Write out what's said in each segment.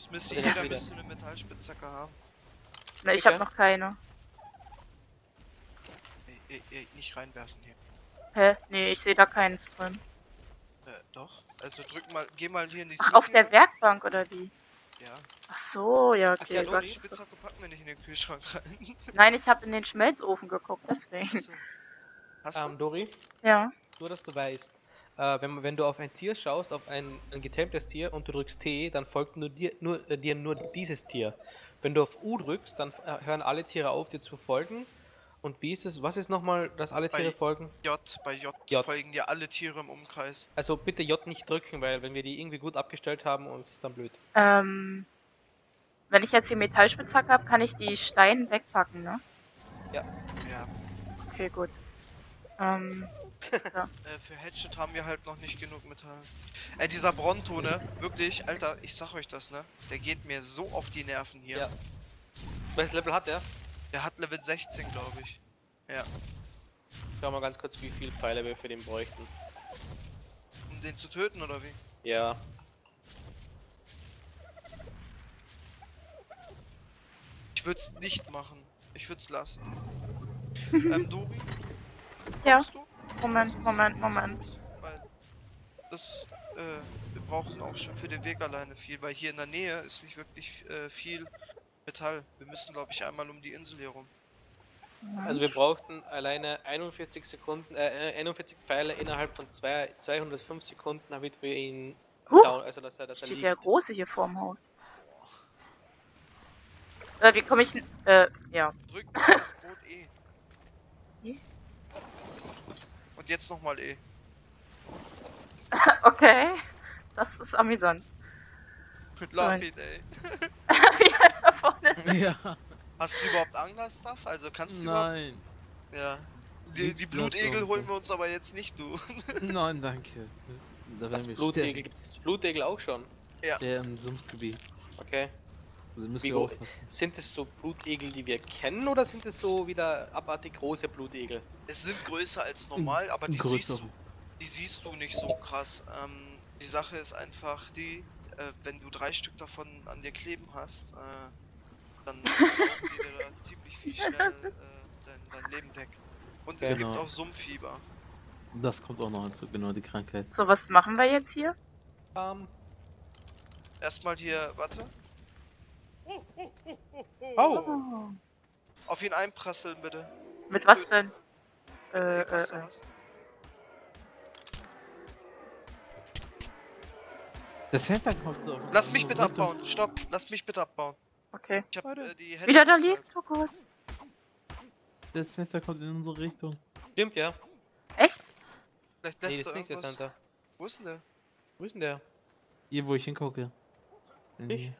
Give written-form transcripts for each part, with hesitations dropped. Es müsste jeder müsste eine Metallspitzhacke haben. Na, ich hab noch keine. Nicht reinwerfen hier. Hä? Nee, ich sehe da keins drin. Doch. Also drück mal, geh mal hier in die Küche. Ach, auf der Werkbank oder wie? Ja. Ach so, ja, okay. Ach ja, doch, die Spitzhacke packen wir nicht in den Kühlschrank rein. Nein, ich habe in den Schmelzofen geguckt, deswegen. Also, hast du? Dori? Ja. Nur, dass du weißt, wenn du auf ein Tier schaust, auf ein getämpftes Tier und du drückst T, dann folgt dir nur dieses Tier. Wenn du auf U drückst, dann hören alle Tiere auf, dir zu folgen. Und wie ist es? Was ist nochmal, dass alle Tiere folgen? Bei J folgen dir alle Tiere im Umkreis. Also bitte J nicht drücken, weil wenn wir die irgendwie gut abgestellt haben, uns ist dann blöd. Wenn ich jetzt die Metallspitzhacke habe, kann ich die Steine wegpacken, ne? Ja. Ja. Okay, gut. Ja. Für Hatchet haben wir halt noch nicht genug Metall. Ey, dieser Bronto, ne? Wirklich, Alter, ich sag euch das, ne? Der geht mir so auf die Nerven hier. Ja. Welches Level hat der? Der hat Level 16, glaube ich. Ja. Schau mal ganz kurz, wie viele Pfeile wir für den bräuchten. Um den zu töten, oder wie? Ja. Ich würde es nicht machen. Ich würde es lassen. Dori? Ja. Du? Moment. Weil das, wir brauchen auch schon für den Weg alleine viel, weil hier in der Nähe ist nicht wirklich viel Metall. Wir müssen, glaube ich, einmal um die Insel hier rum. Also wir brauchten alleine 41 Sekunden, 41 Pfeile innerhalb von 205 Sekunden, damit wir ihn down, also dass er liegt. Der große hier vorm Haus. Wie komme ich ja. Drück mal das Boot E. Und jetzt nochmal E. Okay, das ist amüsant. Mit Lapit, ey. Ja, da vorne ist ja. Hast du überhaupt Angler-Stuff? Also kannst du überhaupt... Ja. Die Blutegel holen wir uns aber jetzt nicht, du. Nein, danke. Das Blutegel, gibt es Blutegel auch schon? Ja. Der im Sumpfgebiet. Okay. Also müssen wir auch... Sind es so Blutegel, die wir kennen, oder sind es so wieder abartig große Blutegel? Es sind größer als normal, aber die siehst du nicht so krass. Die Sache ist einfach die... wenn du 3 Stück davon an dir kleben hast, dann kommt dir da ziemlich viel schnell dein Leben weg. Und es gibt auch Sumpffieber. Das kommt auch noch hinzu, genau, die Krankheit. So, was machen wir jetzt hier? Erstmal hier, warte. Oh! Auf ihn einprasseln, bitte. Mit was denn? Das Santa kommt so. Lass mich bitte abbauen. Stopp. Lass mich bitte abbauen. Okay. Ich hab die Hände. Wieder da liegt. Oh Gott. Der Santa kommt in unsere Richtung. Stimmt, ja. Echt? Vielleicht lässt du irgendwas. Nicht der Santa. Wo ist denn der? Wo ist denn der? Hier, wo ich hingucke. Ich?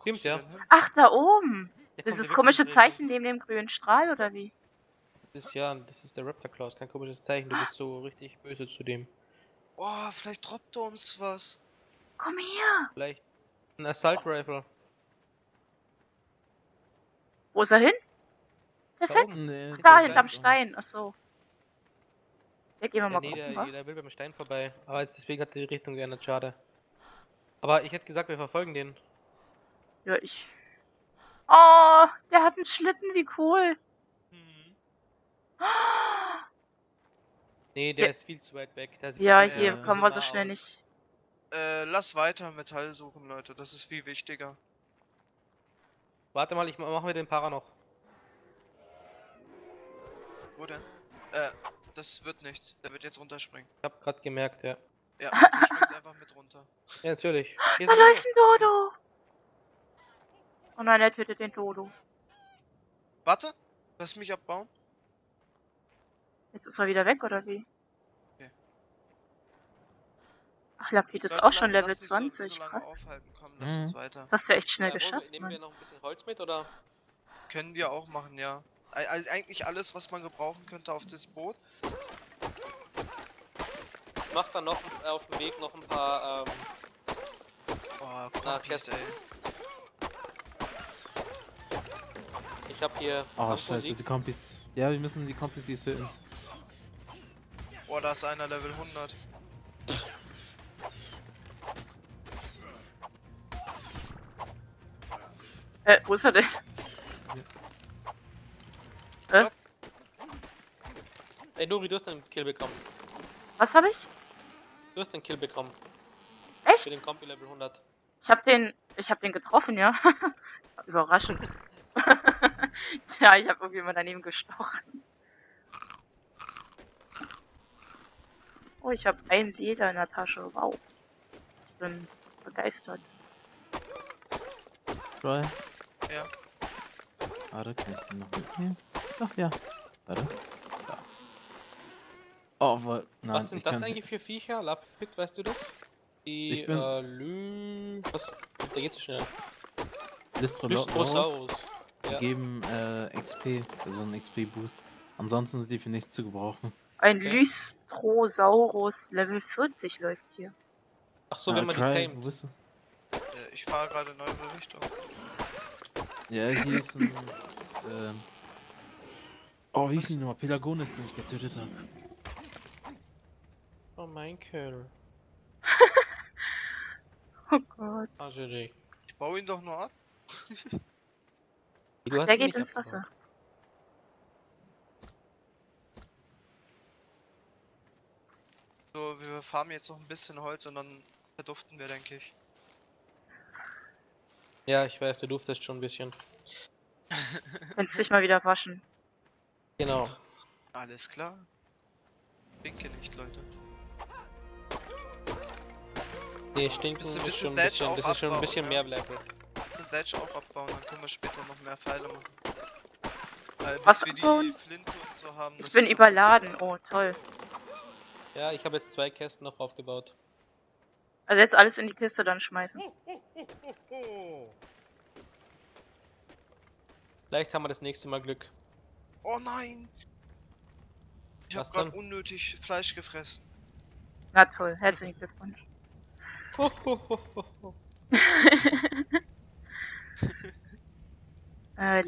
Stimmt, ja. Ach, da oben. Dieses komische Zeichen neben dem grünen Strahl, oder wie? Das ist ja, das ist der Raptor Claus. Kein komisches Zeichen. Du bist so richtig böse zu dem. Oh, vielleicht droppt er uns was. Komm her! Vielleicht ein Assault Rifle. Wo ist er hin? Der ist da hin? Nee, ach, da hinterm Stein, achso. Ja, gehen wir mal gucken, jeder will beim Stein vorbei, aber jetzt deswegen hat er die Richtung geändert, schade. Aber ich hätte gesagt, wir verfolgen den. Ja, ich... Oh, der hat einen Schlitten, wie cool! Mhm. Nee, der ist viel zu weit weg. Ja, hier kommen wir so schnell nicht. Lass weiter Metall suchen, Leute. Das ist viel wichtiger. Warte mal, ich mache mir den Para noch. Wo denn? Das wird nichts. Der wird jetzt runterspringen. Ich hab grad gemerkt, ja. Ja, du springst einfach mit runter. Ja, natürlich. Geht's da läuft ein Dodo! Oh nein, er tötet den Dodo. Warte, lass mich abbauen. Jetzt ist er wieder weg, oder wie? Ach, Lapit ist auch schon Level 20, so krass. Komm, das hast du echt schnell geschafft. Nehmen wir noch ein bisschen Holz mit, oder? Können wir auch machen, ja. Eigentlich alles, was man gebrauchen könnte auf das Boot. Ich mach dann noch auf dem Weg noch ein paar, Käste, ey. Ich hab hier... Oh, scheiße, die Kompis. Ja, wir müssen die Kompis hier töten. Boah, da ist einer Level 100. Wo ist er denn? Hä? Ey, Nuri, du hast den Kill bekommen. Was hab ich? Du hast den Kill bekommen. Echt? Für den Kompi Level 100. Ich hab den getroffen, ja. Überraschend. Ja, ich hab irgendwie mal daneben gestochen. Oh, ich hab ein Leder in der Tasche. Wow. Ich bin begeistert. Cry? Ja. Warte, kann ich den noch mitnehmen? Ach ja. Warte. Ja. Oh, nein, was sind das eigentlich für Viecher? Lapit, weißt du das? Die, was? Da geht's schnell. Lystrosaurus. Die ja. Geben, XP, also einen XP-Boost. Ansonsten sind die für nichts zu gebrauchen. Ein okay. Lystrosaurus Level 40 läuft hier. Ach so, wenn man Cry, die tamt. Ich fahre gerade in eine neue Richtung. Ja, hier ist ein, oh, wie hieß die nochmal? Pädagonist, den ich getötet habe. Oh mein Kerl. Oh Gott. Ich baue ihn doch nur ab. Ach, der geht ins Wasser. So, wir farmen jetzt noch ein bisschen Holz und dann verduften wir, denke ich. Ja, ich weiß, du duftest schon ein bisschen. Kannst dich mal wieder waschen. Genau. Alles klar. Stinke nicht, Leute. Nee, stinken ist schon ein bisschen, das ist schon ein bisschen mehr Bleibe. Den Ledge auch abbauen, dann können wir später noch mehr Pfeile machen. Weil, was wir die Flinte und so haben, ich bin überladen, oh toll. Ja, ich habe jetzt 2 Kästen noch aufgebaut. Also jetzt alles in die Kiste dann schmeißen. Vielleicht haben wir das nächste Mal Glück. Oh nein! Ich habe gerade unnötig Fleisch gefressen. Na toll, herzlichen Glückwunsch.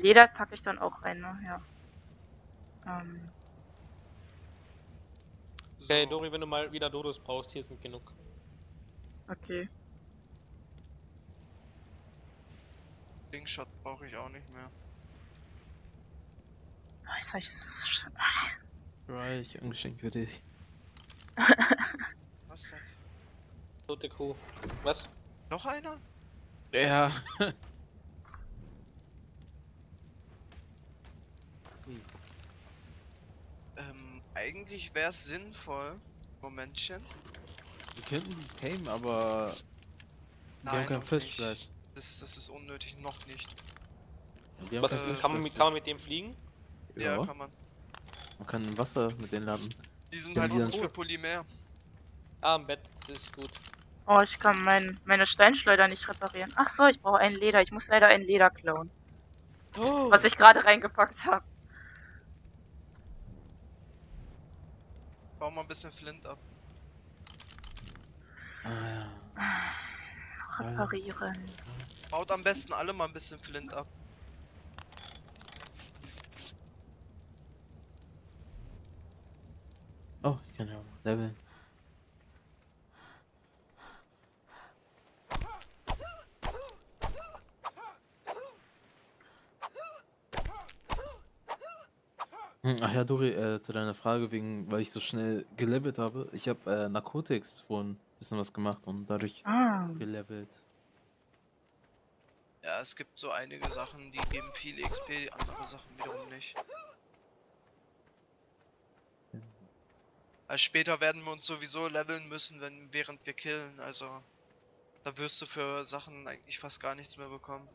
Leder packe ich dann auch rein, ne? Ja. So. Hey Dori, wenn du mal wieder Dodos brauchst, hier sind genug. Okay. Dingshot brauche ich auch nicht mehr. Oh, jetzt hab ich das schon. Right, ein Geschenk für dich. Was denn? Tote Kuh. Was? Noch einer? Ja. Eigentlich wäre es sinnvoll. Momentchen. Wir könnten die tamen, aber. Nein, wir haben kein Fischfleisch. Das ist unnötig, noch nicht. Was, kann man mit dem fliegen? Ja, kann man. Man kann im Wasser mit denen landen. Die sind halt gut für Polymer. Ah, im Bett, das ist gut. Oh, ich kann meine Steinschleuder nicht reparieren. Ach so, ich brauche ein Leder. Ich muss leider ein Leder klauen. Oh. Was ich gerade reingepackt habe. Bau mal ein bisschen Flint ab. Ah, ja. Reparieren. Baut am besten alle mal ein bisschen Flint ab. Oh, ich kann ja auch leveln. Ach ja, Dori, zu deiner Frage wegen, weil ich so schnell gelevelt habe. Ich habe Narcotics vorhin ein bisschen was gemacht und dadurch gelevelt. Ja, es gibt so einige Sachen, die geben viel XP, andere Sachen wiederum nicht. Also später werden wir uns sowieso leveln müssen, während wir killen, also da wirst du für Sachen eigentlich fast gar nichts mehr bekommen.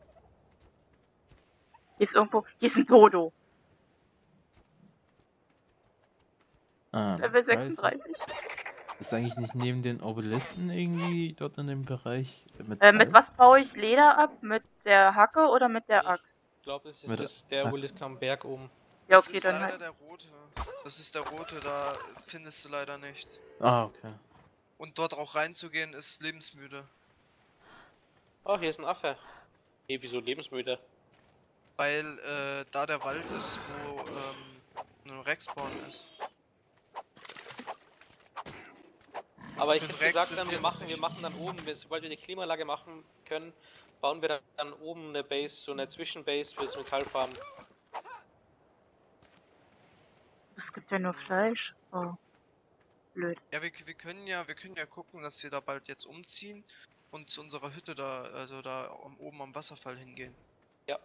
Hier ist ein Dodo. Level 36. Ist eigentlich nicht neben den Obelisken irgendwie dort in dem Bereich? Mit was baue ich Leder ab? Mit der Hacke oder mit der Axt? Ich glaube, das ist der Obelisk am Berg oben. Ja, okay, dann halt. Der rote. Das ist der rote, da findest du leider nichts. Ah, okay. Und dort auch reinzugehen ist lebensmüde. Oh, hier ist ein Affe. Hey, wieso lebensmüde? Weil da der Wald ist, wo ein Rexborn ist. Aber ich hätte gesagt, wir machen dann oben, sobald wir die Klimaanlage machen können, bauen wir dann oben eine Base, so eine Zwischenbase für das Metallfarm. Es gibt ja nur Fleisch. Oh. Blöd. Ja, wir können ja gucken, dass wir da bald jetzt umziehen und zu unserer Hütte da, also da oben am Wasserfall hingehen. Ja.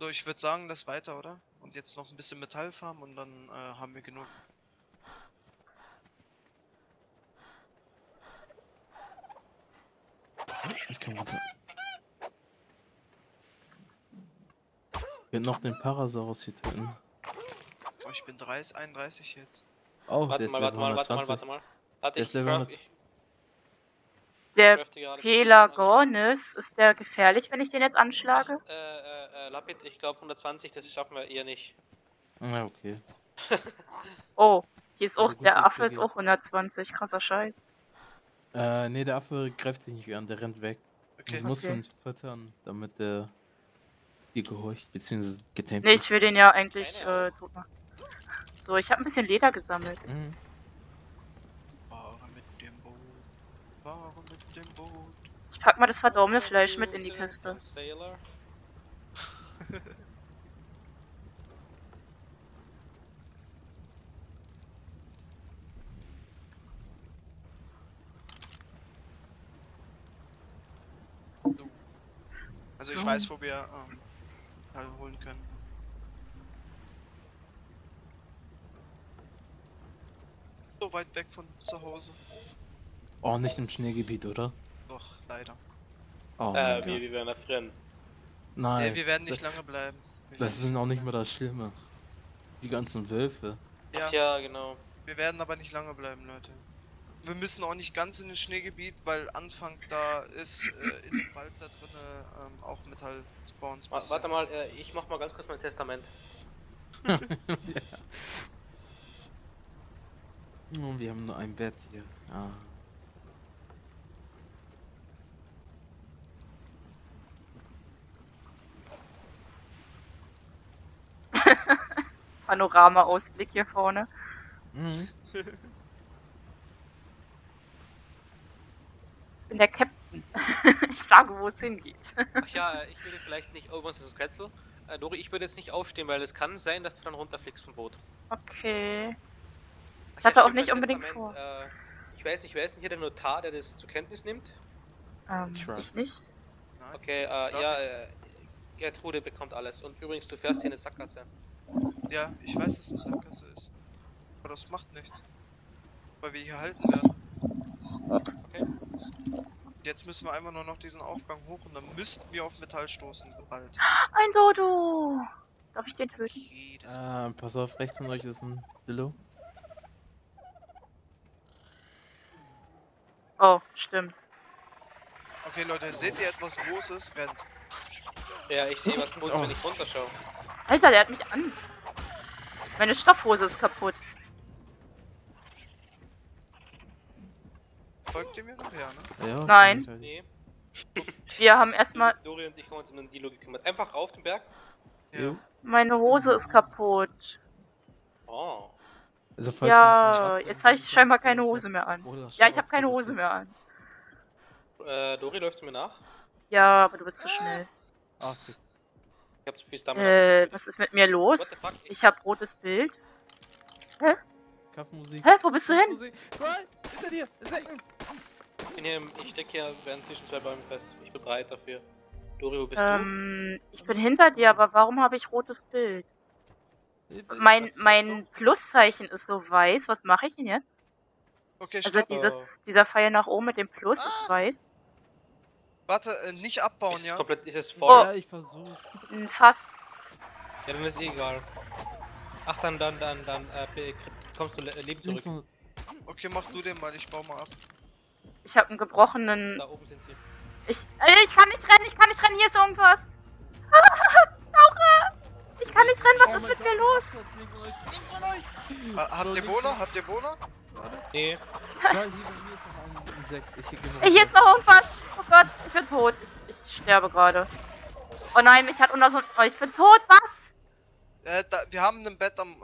So, ich würde sagen, das weiter, oder? Und jetzt noch ein bisschen Metallfarm und dann haben wir genug. Ich kann runter. Wir haben noch den Parasaurus hier töten. Oh, ich bin 31 jetzt. Oh, warte mal. Hat ich der Pädagonist, ist der gefährlich, wenn ich den jetzt anschlage? Lapit, ich glaube 120, das schaffen wir eher nicht. Na, okay. Oh, hier ist auch, ja, gut, der Affe ist auch 120, krasser Scheiß. Ne, der Affe greift sich nicht an, der rennt weg. Okay. Du musst ihn füttern, damit der dir gehorcht, beziehungsweise getankt. Ne, ich will den ja eigentlich tot machen. So, ich habe ein bisschen Leder gesammelt. Mhm. Fahre mit dem Boot. Ich pack mal das verdorbene Fleisch mit in die Kiste. Also ich weiß, wo wir holen können. So weit weg von zu Hause. Oh, nicht im Schneegebiet, oder? Doch, leider. Oh, wir werden erfrieren. Nein. Nee, wir werden nicht lange bleiben. Das sind auch nicht mehr das Schlimme. Die ganzen Wölfe. Ja. Ach ja, genau. Wir werden aber nicht lange bleiben, Leute. Wir müssen auch nicht ganz in das Schneegebiet, weil Anfang da ist in dem Wald da drin auch Metall-Spawns. Warte mal, ich mach mal ganz kurz mein Testament. Ja. Oh, wir haben nur ein Bett hier. Ah. Panorama-Ausblick hier vorne. Mhm. Ich bin der Captain. Ich sage, wo es hingeht. Ach ja, ich würde vielleicht nicht... Oh, was ist das Kretzel? Dori, ich würde jetzt nicht aufstehen, weil es kann sein, dass du dann runterfliegst vom Boot. Okay. Ich hatte auch nicht unbedingt vor. Ich weiß nicht, wer ist denn hier der Notar, der das zur Kenntnis nimmt? Ich nicht. Okay, ja, Gertrude bekommt alles. Und übrigens, du fährst hier in eine Sackgasse. Ja, ich weiß, dass es eine Sackgasse ist. Aber das macht nichts. Weil wir hier halten werden. Okay. Jetzt müssen wir einfach nur noch diesen Aufgang hoch und dann müssten wir auf Metall stoßen, sobald. Ein Dodo! Darf ich den töten? Pass auf, rechts von euch ist ein Zillow. Oh, stimmt. Okay, Leute, seht ihr etwas Großes? Rennt. Ja, ich sehe was Großes, wenn ich runterschaue. Alter, der hat mich an. Meine Stoffhose ist kaputt. Folgt ihr mir noch her, ne? Ja, nein. Nee. Wir haben erstmal... Dori und ich haben uns um den Dilo gekümmert. Einfach rauf den Berg. Ja. Meine Hose ist kaputt. Oh. Also, falls ja, jetzt habe ich scheinbar keine Hose mehr an. Ja, ich habe keine Hose mehr an. Dori, läufst du mir nach? Ja, aber du bist zu schnell. Ach, okay. Ich hab zu viel Stamina. Was ist mit mir los? Ich hab rotes Bild. Hä? Kampfmusik. Hä, wo bist du hin? Cry, hinter dir! Ich steck hier während zwischen zwei Bäumen fest. Ich bin bereit dafür. Dori, wo bist du? Ich bin hinter dir, aber warum habe ich rotes Bild? Mein Pluszeichen ist so weiß. Was mache ich denn jetzt? Okay, also dieser Pfeil nach oben mit dem Plus ist weiß. Warte, nicht abbauen, ist ja? Komplett, ist es voll? Oh. Ja, ich versuch. Fast. Ja, dann ist egal. Ach, dann kommst du Leben zurück. Okay, mach du den mal, ich baue mal ab. Ich hab einen gebrochenen... Da oben sind sie. Ich kann nicht rennen, hier ist irgendwas. Ich kann nicht rennen, was ist mit mir los? Habt ihr Bohner? Nee. Hier ist noch irgendwas! Oh Gott, ich bin tot. Ich sterbe gerade. Oh nein, mich hat unter so... Oh, ich bin tot, was? Wir haben ein Bett am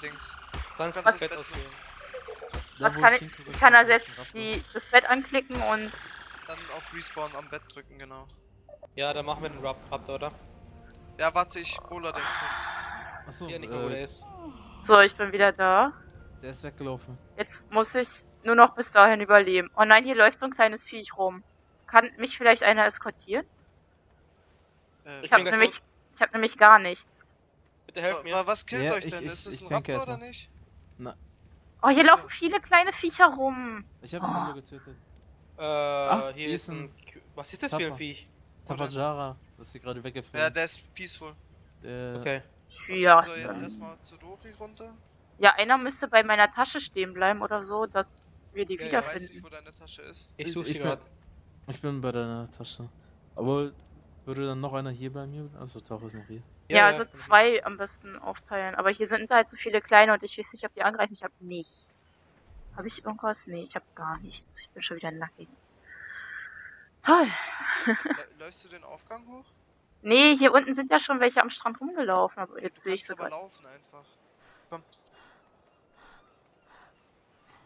Dings. Kannst das Bett auswählen. Was kann ich... Ich kann das Bett anklicken und... Dann auf Respawn am Bett drücken, genau. Ja, dann machen wir den Raptor, oder? Ja, warte, ich hole den. Achso, so, ich bin wieder da. Der ist weggelaufen. Jetzt muss ich nur noch bis dahin überleben. Oh nein, hier läuft so ein kleines Viech rum. Kann mich vielleicht einer eskortieren? Ich hab nämlich gar nichts. Bitte helft mir. Was killt euch denn? Ist es ein Raptor oder nicht? Nein. Oh, hier laufen viele kleine Viecher rum. Ich hab ihn nur getötet. Ach, hier ist ein... Was ist das für ein Viech? Tapajara. Das ist hier gerade weggefallen. Ja, der ist peaceful. Okay. Ja. Also jetzt erstmal zu Dori runter. Ja, einer müsste bei meiner Tasche stehen bleiben oder so, dass wir die wiederfinden. Ich weiß nicht, wo deine Tasche ist. Ich suche sie gerade. Ich bin bei deiner Tasche. Aber würde dann noch einer hier bei mir? Also Tauch ist noch hier. Ja, also zwei am besten aufteilen. Aber hier sind halt so viele kleine und ich weiß nicht, ob die angreifen. Ich habe nichts. Habe ich irgendwas? Nee, ich habe gar nichts. Ich bin schon wieder nackig. Toll. Läufst du den Aufgang hoch? Nee, hier unten sind ja schon welche am Strand rumgelaufen, aber jetzt sehe ich sogar. Laufen einfach. Komm.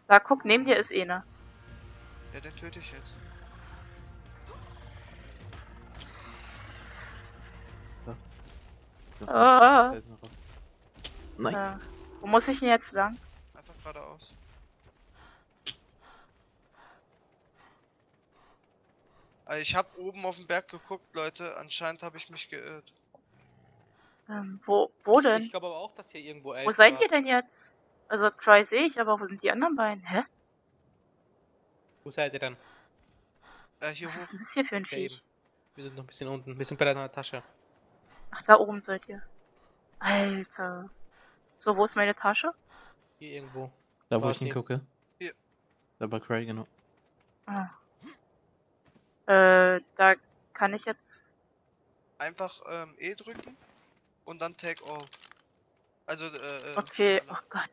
Da guck, neben dir ist einer. Ja, den töte ich jetzt. Ah. Nein. Ja. Wo muss ich denn jetzt lang? Einfach geradeaus. Also ich habe oben auf den Berg geguckt, Leute. Anscheinend habe ich mich geirrt. Wo denn? Ich glaube aber auch, dass hier irgendwo Eis war. Wo seid ihr denn jetzt? Also Cry sehe ich, aber wo sind die anderen beiden? Hä? Wo seid ihr denn? Hier was hoch. Ist denn das hier für ein Viech? Wir sind noch ein bisschen unten, ein bisschen bei deiner Tasche. Ach, da oben seid ihr. Alter. So, wo ist meine Tasche? Hier irgendwo. Da, wo ich hingucke. Hier. Da bei Cry, genau. Ah. Da kann ich jetzt... Einfach E drücken und dann Take All. Also, okay, oh Gott.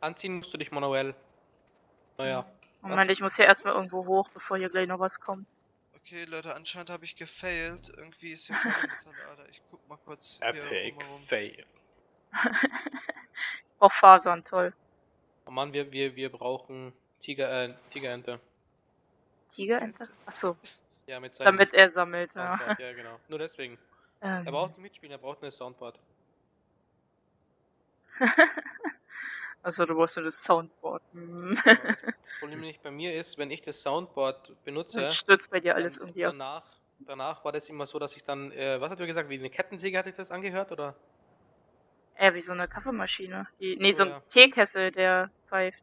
Anziehen musst du dich manuell. Naja. Moment, ich muss hier erstmal irgendwo hoch, bevor hier gleich noch was kommt. Okay, Leute, anscheinend habe ich gefailt. Irgendwie ist hier Ader. Ich guck mal kurz. Epic Fail. Auch Fasern, toll. Oh Mann, wir brauchen Tigerente. Tigerente? Achso. Ja, mit seinem damit er sammelt, Soundboard. Ja. Ja, genau. Nur deswegen. Er braucht einen Mitspieler, er braucht eine Soundboard. Also du brauchst nur das Soundboard. Das Problem nicht bei mir ist, wenn ich das Soundboard benutze, dann stürzt bei dir alles irgendwie ab. Danach war das immer so, dass ich dann, was hat du gesagt, wie eine Kettensäge hatte ich das angehört, oder? Wie so eine Kaffeemaschine. Nee, so ein Teekessel, der pfeift.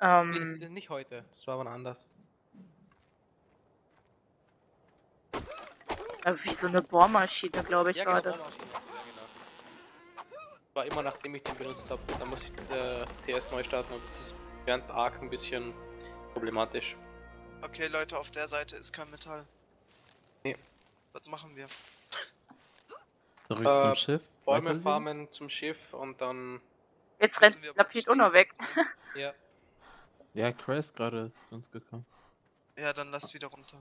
Nee, das ist nicht heute, das war aber anders. Wie so eine Bohrmaschine, glaube ich, war das. War immer nachdem ich den benutzt habe, dann muss ich TS neu starten und das ist während Arc ein bisschen problematisch. Okay Leute, auf der Seite ist kein Metall. Nee. Was machen wir? Zurück zum Schiff? Bäume farmen zum Schiff und dann... Jetzt rennt Lapit auch noch weg. Ja. Ja, Cry ist gerade zu uns gekommen. Ja, dann lasst wieder runter.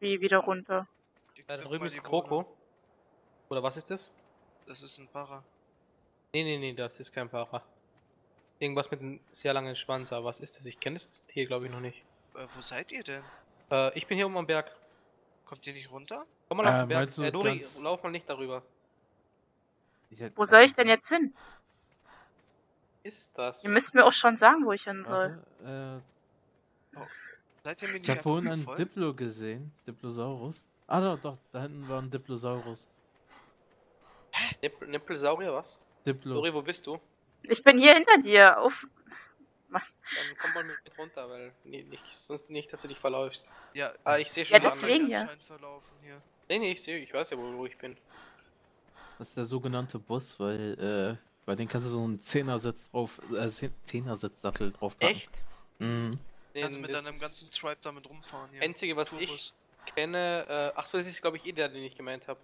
Wie wieder runter. Da drüben ist Kroko. Oder was ist das? Das ist ein Para. Nee, das ist kein Para. Irgendwas mit einem sehr langen Schwanz, aber was ist das? Ich kenne das hier, glaube ich, noch nicht. Wo seid ihr denn? Ich bin hier oben am Berg. Kommt ihr nicht runter? Komm mal auf den Berg. Dori, lauf mal nicht darüber. Wo soll ich denn jetzt hin? Ist das? Ihr müsst mir auch schon sagen, wo ich hin soll. Oh. Ich hab vorhin einen Diplo gesehen. Diplosaurus. Ah, doch, da hinten war ein Diplosaurus. Hä? Diplosaurier, was? Diplo. Dori, wo bist du? Ich bin hier hinter dir. Auf. Mann. Dann komm mal mit runter, weil sonst nicht, dass du dich verläufst. Ja, ich sehe schon. Ja, deswegen ja. Nee, ich weiß ja, wo ich bin. Das ist der sogenannte Bus, weil bei dem kannst du so einen 10er-Sitz-Sattel draufpacken. Echt? Mhm. Also mit deinem ganzen Tribe damit rumfahren hier. Einzige, was Turus. Ich kenne, achso, das ist glaube ich der, den ich gemeint habe.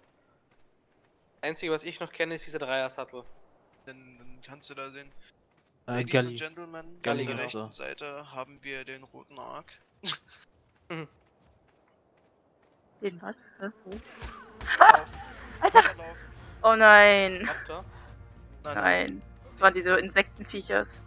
Einzige, was ich noch kenne, ist dieser Dreier-Sattel. Dann kannst du da sehen. Ladies and Gentlemen, auf der rechten Seite haben wir den roten Ark. Den was? Hä? Alter! Oh nein! Nein. Das waren diese Insektenviechers.